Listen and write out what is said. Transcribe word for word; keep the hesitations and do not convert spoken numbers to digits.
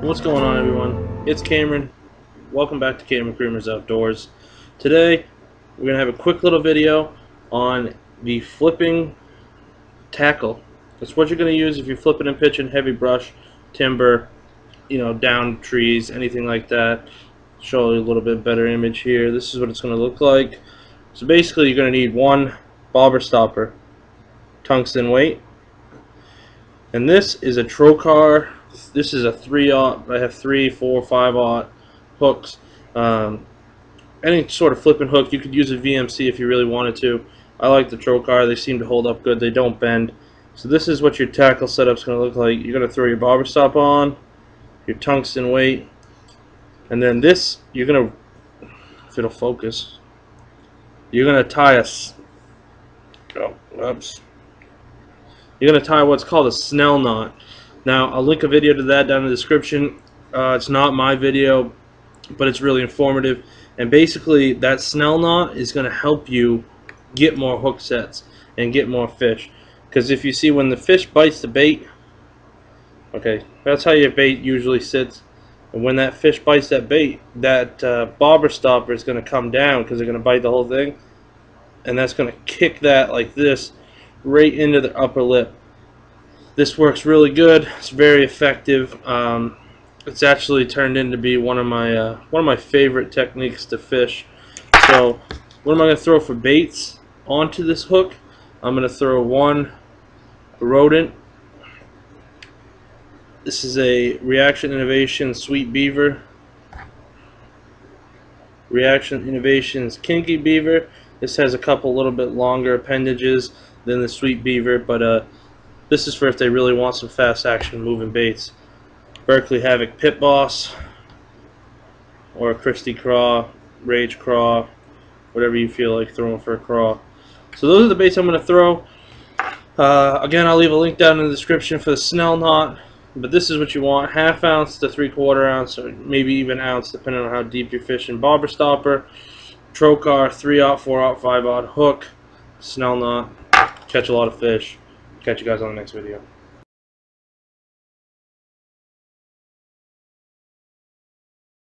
What's going on, everyone? It's Cameron. Welcome back to Cameron Creamer's Outdoors. Today we're gonna have a quick little video on the flipping tackle. It's what you're gonna use if you're flipping and pitching heavy brush, timber, you know, down trees, anything like that. Show you a little bit better image here. This is what it's gonna look like. So basically you're gonna need one bobber stopper, tungsten weight, and this is a Trokar. This is a three aught. I have three, four, five aught hooks. Um, any sort of flipping hook. You could use a V M C if you really wanted to. I like the Trokar. They seem to hold up good. They don't bend. So this is what your tackle setup's going to look like. You're going to throw your bobber stop on, your tungsten weight, and then this, you're going to, if it'll focus, you're going to tie a, oh, oops. You're going to tie what's called a Snell knot. Now, I'll link a video to that down in the description. Uh, it's not my video, but it's really informative. And basically, that Snell knot is going to help you get more hook sets and get more fish. Because if you see, when the fish bites the bait, okay, that's how your bait usually sits. And when that fish bites that bait, that uh, bobber stopper is going to come down because they're going to bite the whole thing. And that's going to kick that like this right into the upper lip. This works really good. It's very effective. Um, it's actually turned into be one of my uh, one of my favorite techniques to fish. So, what am I going to throw for baits onto this hook? I'm going to throw one rodent. This is a Reaction Innovations Sweet Beaver, Reaction Innovations Kinky Beaver. This has a couple little bit longer appendages than the Sweet Beaver, but uh. This is for if they really want some fast action moving baits. Berkeley Havoc Pit Boss, or Christie Craw, Rage Craw, whatever you feel like throwing for a craw. So those are the baits I'm going to throw. Uh, again, I'll leave a link down in the description for the Snell knot. But this is what you want: half ounce to three quarter ounce, or maybe even ounce, depending on how deep you're fishing. Bobber stopper, Trokar, three aught, four aught, five aught hook, Snell knot. Catch a lot of fish. Catch you guys on the next video.